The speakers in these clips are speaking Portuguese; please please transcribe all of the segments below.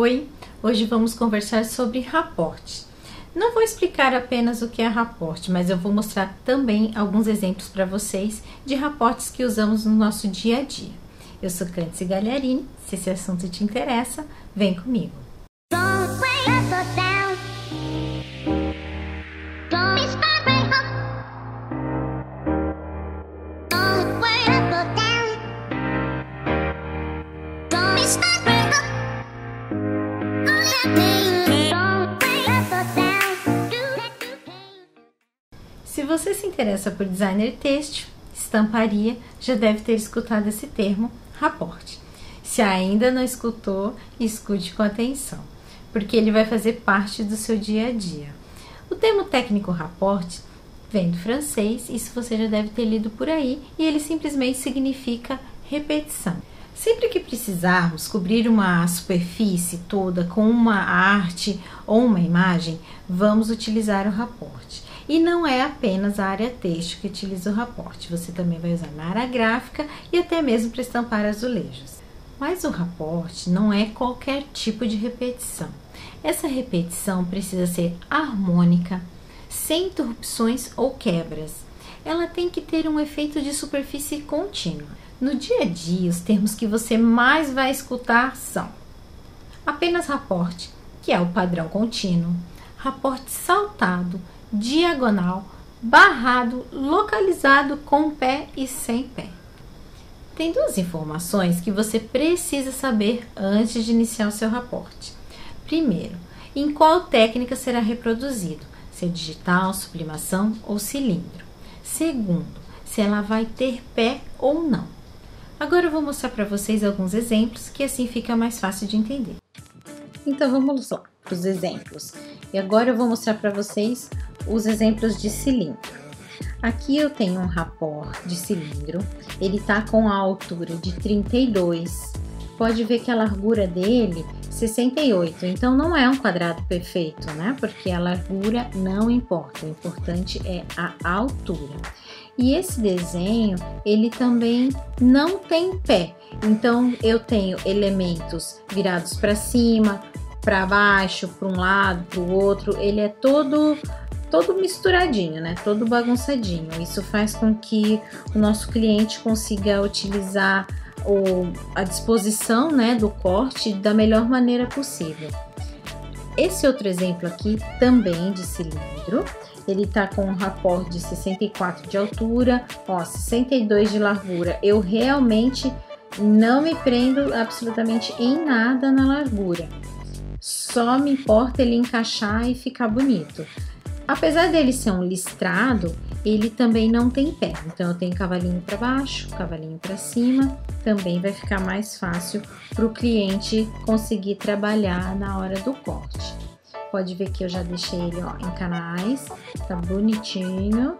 Oi, hoje vamos conversar sobre rapport. Não vou explicar apenas o que é rapport, mas eu vou mostrar também alguns exemplos para vocês de rapports que usamos no nosso dia a dia. Eu sou Cândice Galharini, se esse assunto te interessa, vem comigo. Se você se interessa por designer têxtil, estamparia, já deve ter escutado esse termo, rapport. Se ainda não escutou, escute com atenção, porque ele vai fazer parte do seu dia a dia. O termo técnico rapport vem do francês, isso você já deve ter lido por aí, e ele simplesmente significa repetição. Sempre que precisarmos cobrir uma superfície toda com uma arte ou uma imagem, vamos utilizar o rapport. E não é apenas a área têxtil que utiliza o rapport, você também vai usar na área gráfica e até mesmo para estampar azulejos. Mas o rapport não é qualquer tipo de repetição. Essa repetição precisa ser harmônica, sem interrupções ou quebras. Ela tem que ter um efeito de superfície contínua. No dia a dia, os termos que você mais vai escutar são apenas rapport, que é o padrão contínuo, rapport saltado, diagonal, barrado, localizado com pé e sem pé. Tem duas informações que você precisa saber antes de iniciar o seu rapport. Primeiro, em qual técnica será reproduzido, se é digital, sublimação ou cilindro. Segundo, se ela vai ter pé ou não. Agora eu vou mostrar para vocês alguns exemplos, que assim fica mais fácil de entender. Então vamos lá para os exemplos. E agora eu vou mostrar para vocês os exemplos de cilindro. Aqui eu tenho um rapport de cilindro, ele está com a altura de 32. Pode ver que a largura dele é 68, então não é um quadrado perfeito, né? Porque a largura não importa, o importante é a altura. E esse desenho, ele também não tem pé, então eu tenho elementos virados para cima, para baixo, para um lado, para o outro, ele é todo misturadinho, né? Todo bagunçadinho. Isso faz com que o nosso cliente consiga utilizar a disposição, né, do corte da melhor maneira possível. Esse outro exemplo aqui também de cilindro, ele tá com um rapport de 64 de altura, ó, 62 de largura. Eu realmente não me prendo absolutamente em nada na largura. Só me importa ele encaixar e ficar bonito. Apesar dele ser um listrado, ele também não tem pé. Então eu tenho cavalinho para baixo, cavalinho para cima. Também vai ficar mais fácil para o cliente conseguir trabalhar na hora do corte. Pode ver que eu já deixei ele, ó, em canais, tá bonitinho,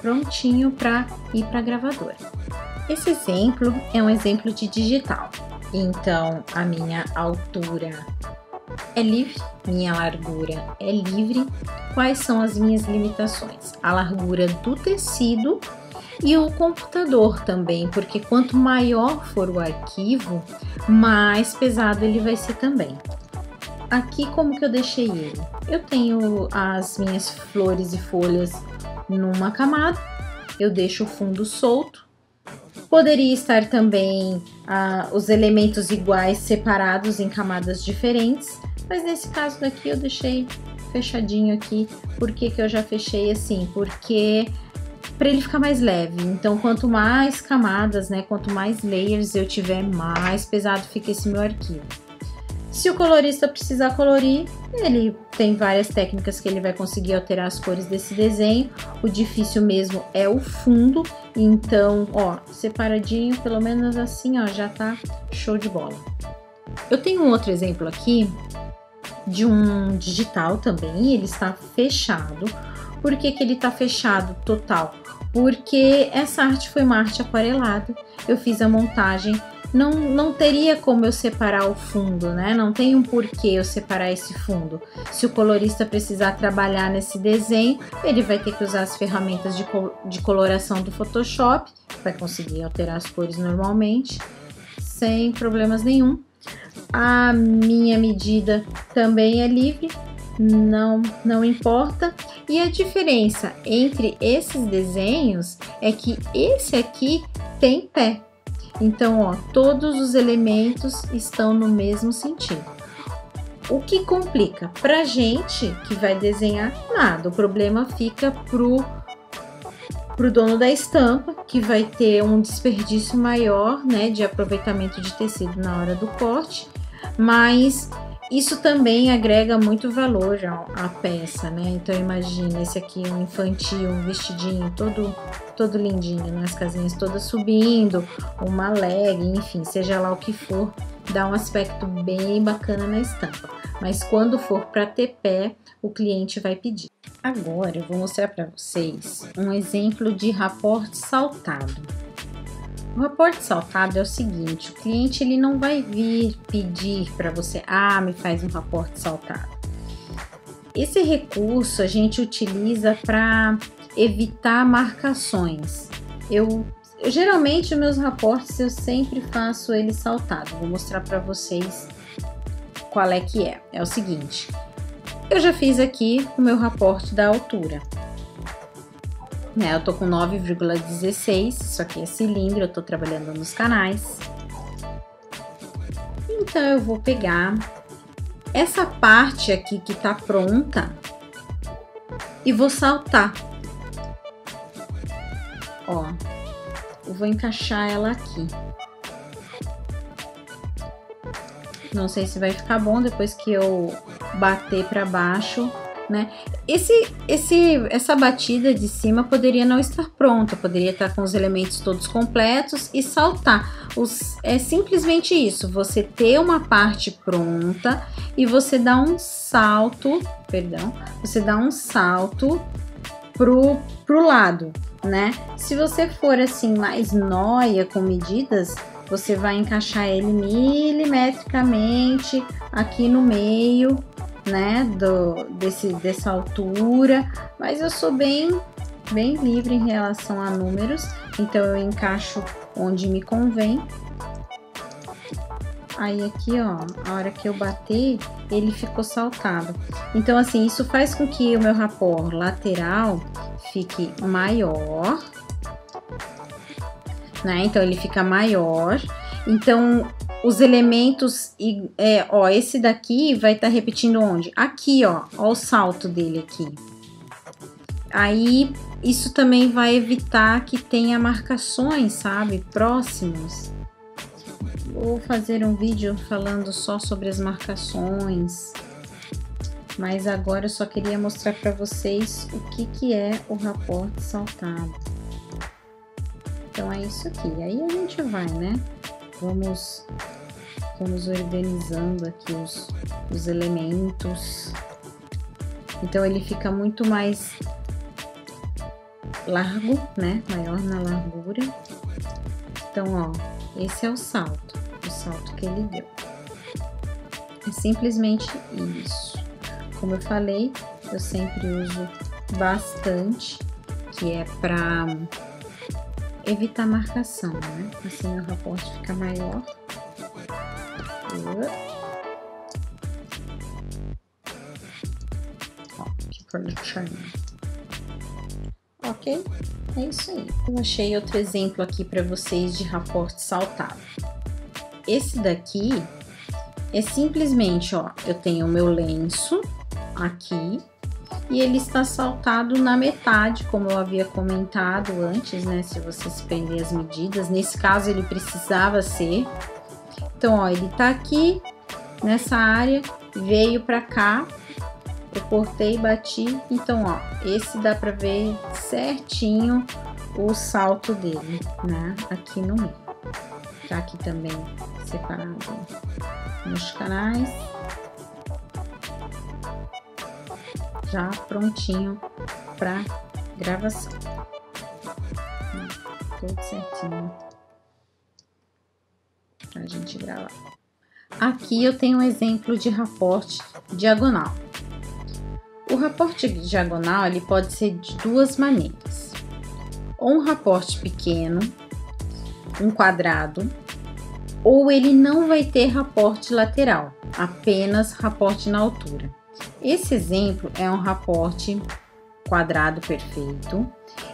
prontinho para ir para a gravadora. Esse exemplo é um exemplo de digital, então a minha altura é livre, minha largura é livre. Quais são as minhas limitações? A largura do tecido e o computador também, porque quanto maior for o arquivo, mais pesado ele vai ser também. Aqui como que eu deixei ele? Eu tenho as minhas flores e folhas numa camada, eu deixo o fundo solto. Poderia estar também os elementos iguais separados em camadas diferentes, mas nesse caso daqui eu deixei fechadinho aqui. Por que que eu já fechei assim? Porque para ele ficar mais leve. Então quanto mais camadas, né, quanto mais layers eu tiver, mais pesado fica esse meu arquivo. Se o colorista precisar colorir, ele tem várias técnicas que ele vai conseguir alterar as cores desse desenho. O difícil mesmo é o fundo, então, ó, separadinho, pelo menos assim, ó, já tá show de bola. Eu tenho um outro exemplo aqui de um digital também, ele está fechado. Por que que ele tá fechado total? Porque essa arte foi uma arte aquarelada, eu fiz a montagem. Não teria como eu separar o fundo, né? Não tem um porquê eu separar esse fundo. Se o colorista precisar trabalhar nesse desenho, ele vai ter que usar as ferramentas de coloração do Photoshop, vai conseguir alterar as cores normalmente, sem problemas nenhum. A minha medida também é livre, não importa. E a diferença entre esses desenhos é que esse aqui tem pé. Então, ó, todos os elementos estão no mesmo sentido. O que complica? Pra gente que vai desenhar, nada. O problema fica pro dono da estampa, que vai ter um desperdício maior, né, de aproveitamento de tecido na hora do corte, mas isso também agrega muito valor à peça, né? Então imagina esse aqui, um infantil, um vestidinho todo lindinho, né? As casinhas todas subindo, uma leg, enfim, seja lá o que for, dá um aspecto bem bacana na estampa. Mas quando for para ter pé, o cliente vai pedir. Agora eu vou mostrar para vocês um exemplo de rapport saltado. O rapport saltado é o seguinte: o cliente ele não vai vir pedir para você, ah, me faz um rapport saltado. Esse recurso a gente utiliza para evitar marcações. Eu geralmente meus rapports eu sempre faço ele saltado. Vou mostrar para vocês qual é que é. É o seguinte. Eu já fiz aqui o meu rapport da altura, né? Eu tô com 9,16, isso aqui é cilindro, eu tô trabalhando nos canais. Então eu vou pegar essa parte aqui que tá pronta e vou saltar. Ó, eu vou encaixar ela aqui. Não sei se vai ficar bom depois que eu bater para baixo, né? Essa batida de cima poderia não estar pronta, poderia estar com os elementos todos completos e saltar. É simplesmente isso, você ter uma parte pronta e você dá um salto, perdão, você dá um salto pro lado, né? Se você for assim mais nóia com medidas, você vai encaixar ele milimetricamente aqui no meio, né, dessa altura, mas eu sou bem livre em relação a números, então eu encaixo onde me convém. Aí aqui, ó, a hora que eu bater, ele ficou saltado. Então assim, isso faz com que o meu rapport lateral fique maior, né? Então ele fica maior, então os elementos, ó, esse daqui vai estar repetindo onde? Aqui, ó o salto dele aqui. Aí isso também vai evitar que tenha marcações, sabe, próximos. Vou fazer um vídeo falando só sobre as marcações, mas agora eu só queria mostrar para vocês o que é o rapport saltado. Então é isso aqui, aí a gente vai, né, vamos organizando aqui os elementos, então ele fica muito mais largo, né, maior na largura. Então, ó, esse é o salto que ele deu, é simplesmente isso. Como eu falei, eu sempre uso bastante, que é para evitar marcação, né? Assim meu rapport fica maior. Ó, ficou lindo. Ok? É isso aí. Eu achei outro exemplo aqui para vocês de rapport saltado. Esse daqui é simplesmente, ó, eu tenho o meu lenço aqui, e ele está saltado na metade, como eu havia comentado antes, né? Se vocês pegarem as medidas, nesse caso ele precisava ser. Então, ó, ele tá aqui nessa área, veio para cá, eu cortei, bati. Então, ó, esse dá para ver certinho o salto dele, né? Aqui no meio. Tá aqui também separado nos canais. Já prontinho para gravação, tudo certinho para a gente gravar. Aqui eu tenho um exemplo de rapport diagonal. O rapport diagonal ele pode ser de duas maneiras: ou um rapport pequeno, um quadrado, ou ele não vai ter rapport lateral, apenas rapport na altura. Esse exemplo é um rapport quadrado perfeito,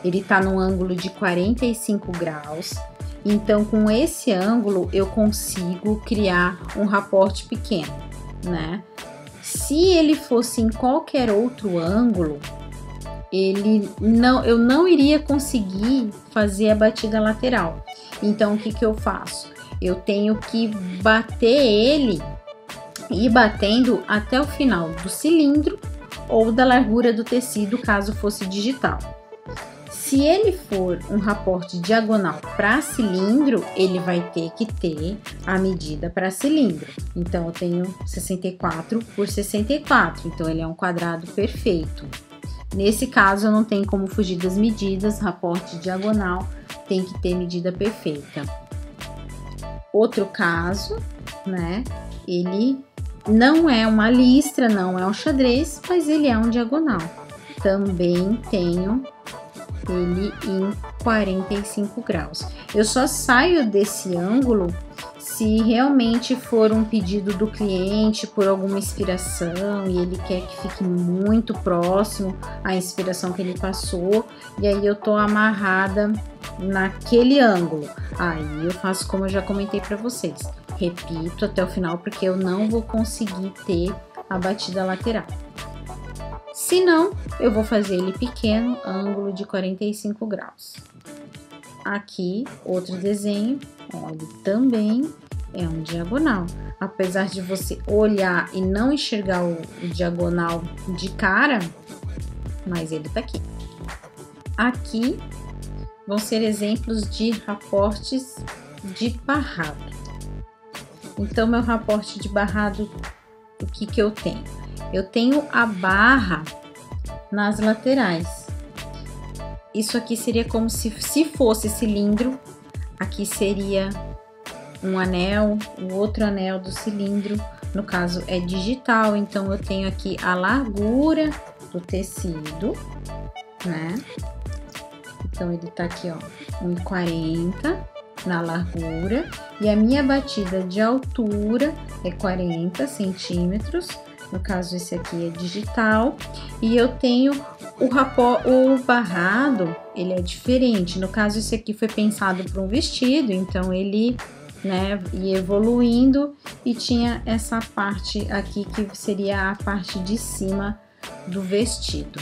ele está num ângulo de 45 graus, então com esse ângulo eu consigo criar um rapport pequeno, né? Se ele fosse em qualquer outro ângulo, eu não iria conseguir fazer a batida lateral. Então o que que eu faço? Eu tenho que bater ele e ir batendo até o final do cilindro ou da largura do tecido, caso fosse digital. Se ele for um rapport diagonal para cilindro, ele vai ter que ter a medida para cilindro. Então eu tenho 64 por 64, então ele é um quadrado perfeito. Nesse caso eu não tenho como fugir das medidas, rapport diagonal tem que ter medida perfeita. Outro caso, né, ele não é uma listra, não é um xadrez, mas ele é um diagonal. Também tenho ele em 45 graus. Eu só saio desse ângulo se realmente for um pedido do cliente por alguma inspiração e ele quer que fique muito próximo à inspiração que ele passou, e aí eu tô amarrada naquele ângulo. Aí eu faço como eu já comentei para vocês, repito até o final, porque eu não vou conseguir ter a batida lateral. Se não, eu vou fazer ele pequeno, ângulo de 45 graus. Aqui, outro desenho, olha, também é um diagonal. Apesar de você olhar e não enxergar o diagonal de cara, mas ele tá aqui. Aqui vão ser exemplos de rapports de barrado. Então, meu rapport de barrado, o que que eu tenho? Eu tenho a barra nas laterais. Isso aqui seria como se fosse cilindro, aqui seria um anel, o outro anel do cilindro, no caso é digital, então eu tenho aqui a largura do tecido, né? Então ele tá aqui, ó, 1,40 na largura, e a minha batida de altura é 40 centímetros. No caso, esse aqui é digital, e eu tenho o barrado, ele é diferente. No caso, esse aqui foi pensado para um vestido, então ele, né, ia evoluindo e tinha essa parte aqui que seria a parte de cima do vestido.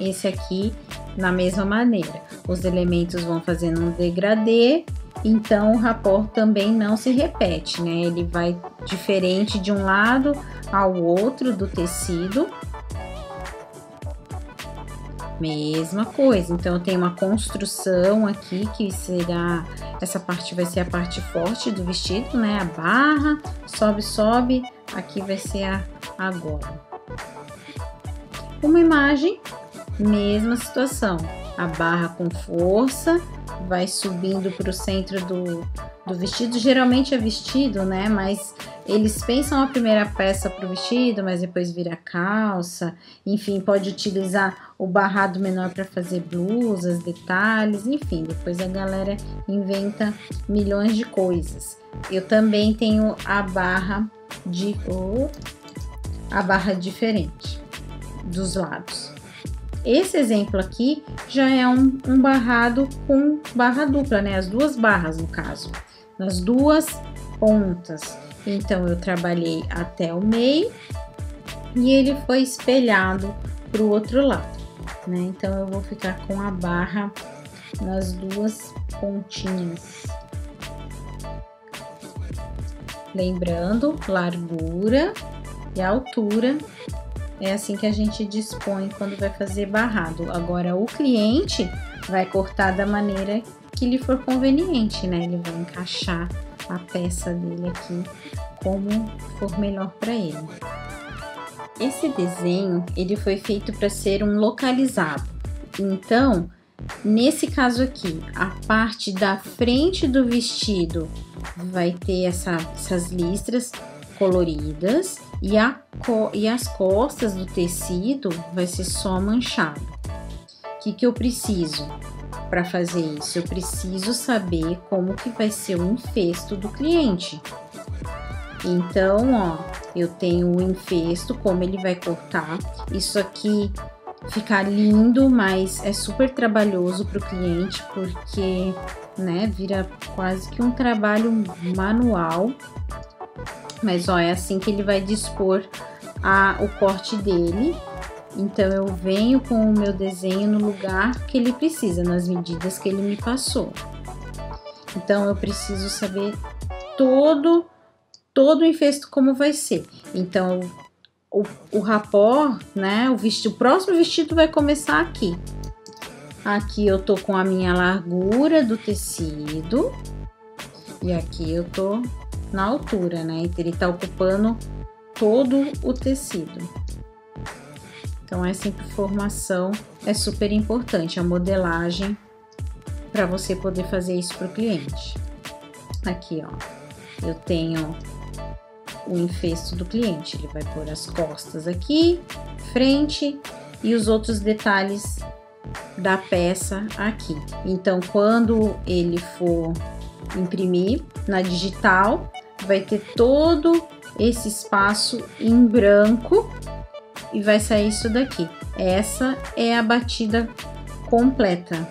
Esse aqui, na mesma maneira, os elementos vão fazendo um degradê. Então, o rapport também não se repete, né? Ele vai diferente de um lado ao outro do tecido. Mesma coisa. Então, eu tenho uma construção aqui que será... Essa parte vai ser a parte forte do vestido, né? A barra, sobe, sobe. Aqui vai ser a gola. Uma imagem, mesma situação. A barra com força... vai subindo para o centro do vestido, geralmente é vestido, né? Mas eles pensam a primeira peça para o vestido, mas depois vira calça, enfim, pode utilizar o barrado menor para fazer blusas, detalhes, enfim, depois a galera inventa milhões de coisas. Eu também tenho a barra diferente dos lados. Esse exemplo aqui já é um barrado com barra dupla, né? As duas barras, no caso, nas duas pontas. Então, eu trabalhei até o meio e ele foi espelhado para o outro lado, né? Então, eu vou ficar com a barra nas duas pontinhas. Lembrando, largura e altura. É assim que a gente dispõe quando vai fazer barrado. Agora, o cliente vai cortar da maneira que lhe for conveniente, né? Ele vai encaixar a peça dele aqui como for melhor para ele. Esse desenho, ele foi feito para ser um localizado. Então, nesse caso aqui, a parte da frente do vestido vai ter essas listras coloridas, e as costas do tecido vai ser só manchado. O que que eu preciso? para fazer isso, eu preciso saber como que vai ser o infesto do cliente. Então, ó, eu tenho o infesto, como ele vai cortar. Isso aqui fica lindo, mas é super trabalhoso para o cliente, porque, né, vira quase que um trabalho manual. Mas, ó, é assim que ele vai dispor o corte dele. Então, eu venho com o meu desenho no lugar que ele precisa, nas medidas que ele me passou. Então, eu preciso saber todo o infesto como vai ser. Então, o rapport, né, o próximo vestido vai começar aqui. Aqui eu tô com a minha largura do tecido. E aqui eu tô na altura, né, então ele tá ocupando todo o tecido. Então, essa informação é super importante, a modelagem, para você poder fazer isso para o cliente. Aqui, ó, eu tenho o infesto do cliente, ele vai pôr as costas aqui, frente e os outros detalhes da peça aqui. Então, quando ele for imprimir na digital, vai ter todo esse espaço em branco e vai sair isso daqui. Essa é a batida completa,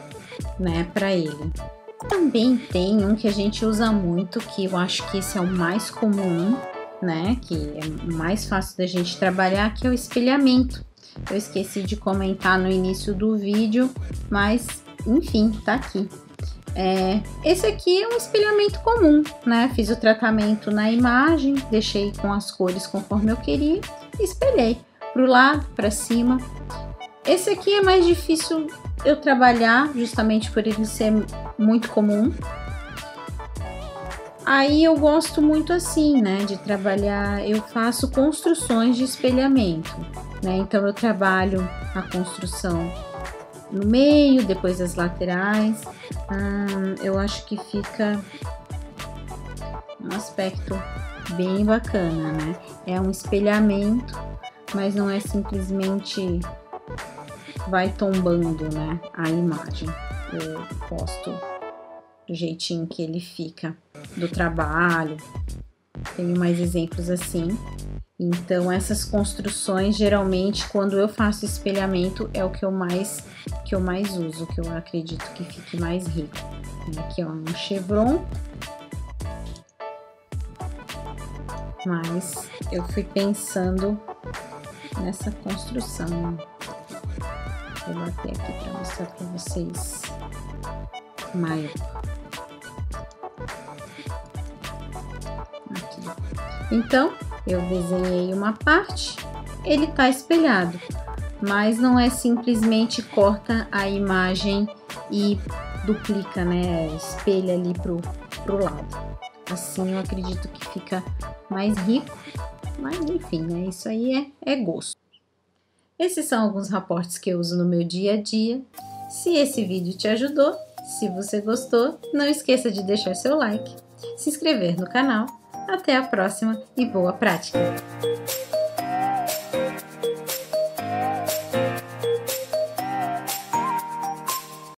né, para ele. Também tem um que a gente usa muito, que eu acho que esse é o mais comum, né, que é mais fácil da gente trabalhar, que é o espelhamento. Eu esqueci de comentar no início do vídeo, mas enfim, tá aqui. Esse aqui é um espelhamento comum, né? Fiz o tratamento na imagem, deixei com as cores conforme eu queria, espelhei pro lado, para cima. Esse aqui é mais difícil eu trabalhar, justamente por ele ser muito comum. Aí eu gosto muito assim, né, de trabalhar, eu faço construções de espelhamento, né? Então eu trabalho a construção no meio, depois as laterais. Eu acho que fica um aspecto bem bacana, né? É um espelhamento, mas não é simplesmente vai tombando, né, a imagem. Eu gosto do jeitinho que ele fica, do trabalho. Tenho mais exemplos assim. Então, essas construções, geralmente, quando eu faço espelhamento, é o que eu mais uso, que eu acredito que fique mais rico. Aqui, ó, um chevron. Mas eu fui pensando nessa construção. Vou bater aqui para mostrar para vocês maior. Aqui. Então, eu desenhei uma parte, ele tá espelhado, mas não é simplesmente corta a imagem e duplica, né? Espelha ali pro lado. Assim eu acredito que fica mais rico, mas enfim, né? Isso aí é gosto. Esses são alguns rapports que eu uso no meu dia a dia. Se esse vídeo te ajudou, se você gostou, não esqueça de deixar seu like, se inscrever no canal. Até a próxima e boa prática!